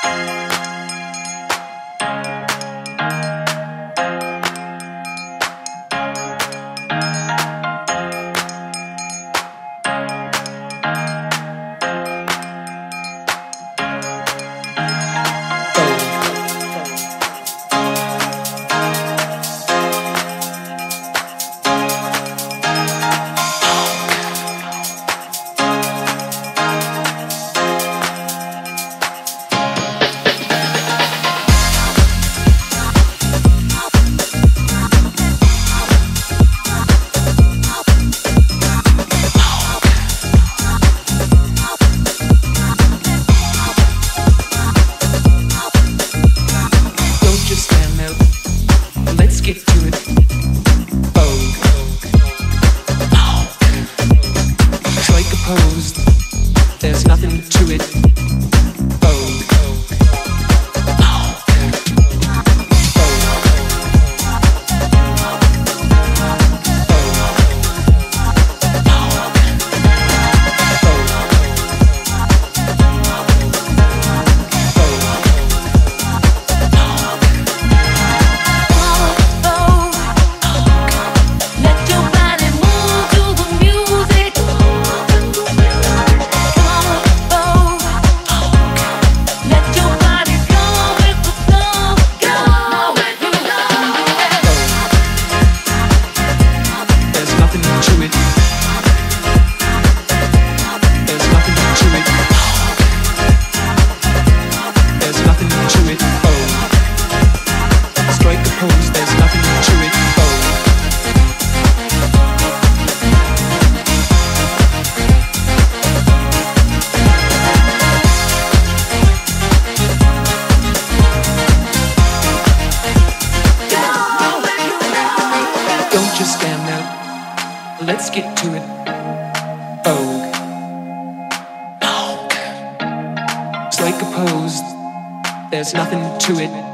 There's nothing to it. Vogue. Let's get to it. Vogue. Vogue. It's like a pose. There's nothing to it.